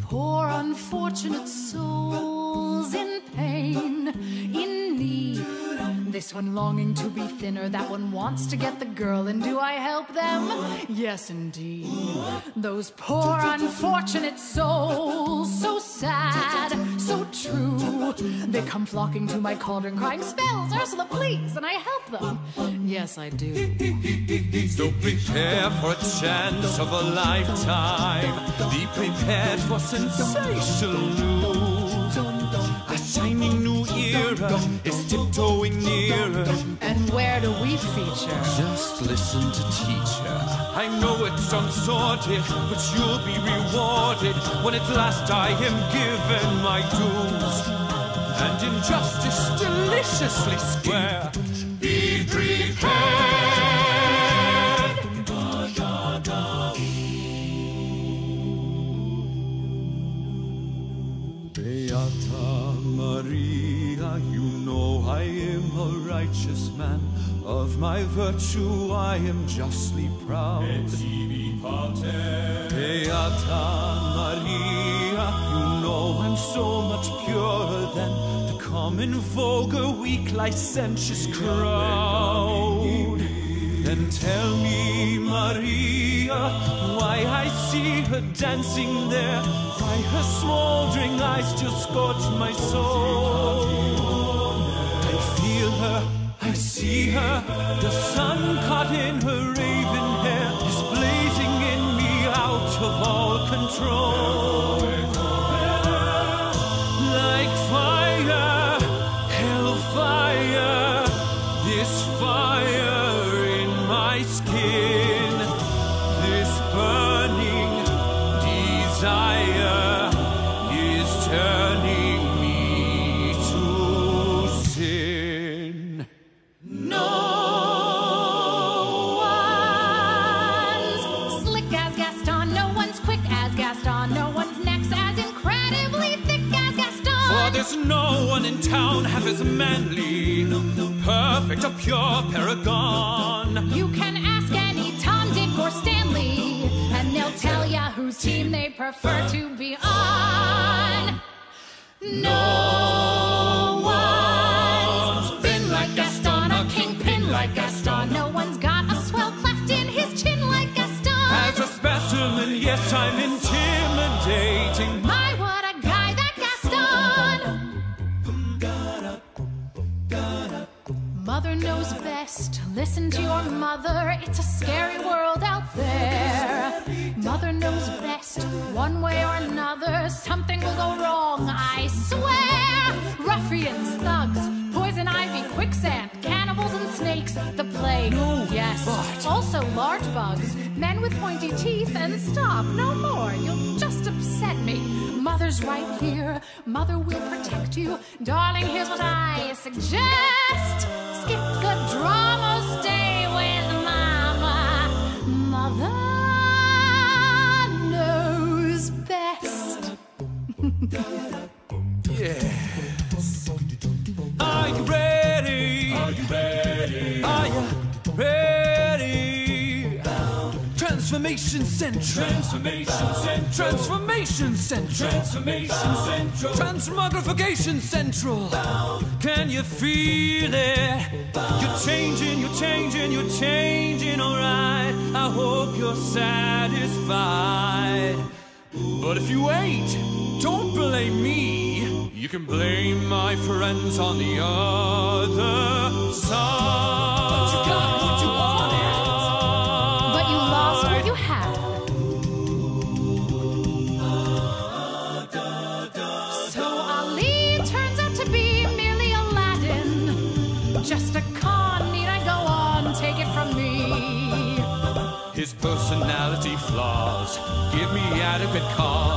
Poor unfortunate souls in pain, in need. This one longing to be thinner, that one wants to get the girl, and do I help them? Yes, indeed. Those poor unfortunate souls, so sad, so true. They come flocking to my cauldron, crying, "Spells, Ursula, please!" And I help them. Yes, I do. So prepare for a chance of a lifetime. Be prepared for sensational news. A shining new era is tiptoeing nearer. And where do we feature? Just listen to teacher. I know it sounds sordid, but you'll be rewarded when at last I am given my dues. And injustice deliciously square. Be prepared. Beata Maria, you know I am a righteous man. Of my virtue I am justly proud. Beata Maria, you know I'm so much purer than the common vulgar, a weak, licentious crowd. Then tell me, Maria, why I see her dancing there, why her smoldering eyes still scorch my soul. I feel her, I see her, the sun caught in her raven hair is blazing in me out of all control. No one in town half as manly, perfect, a pure paragon. You can ask any Tom, Dick, or Stanley, and they'll tell ya whose team they prefer to be on. No one's been like Gaston, a kingpin like Gaston. No one's got a swell cleft in his chin like Gaston. As a specimen, yes, I'm intimidating. My mother knows best. Listen to your mother. It's a scary world out there. Mother knows best. One way or another, something will go wrong, I swear. Ruffians, thugs, poison ivy, quicksand, cannibals and snakes, the plague, yes. Also large bugs, men with pointy teeth, and stop, no more. You'll just upset me. Mother's right here. Mother will protect you. Darling, here's what I suggest. Skip the drama, stay with Mama. Mother knows best. Yes. Are you ready? Are you ready? Are you ready? Transformation Central. Transformation Central. Transformation Central. Transformation Central. Transmogrification Central. Can you feel it? You're changing, you're changing, you're changing, alright. I hope you're satisfied. But if you ain't, don't blame me. You can blame my friends on the other side. But you got what you wanted. But you lost what you had. So Ali turns out to be merely Aladdin. Just a con, need I go on, take it from me. His personality flaws give me adequate cause.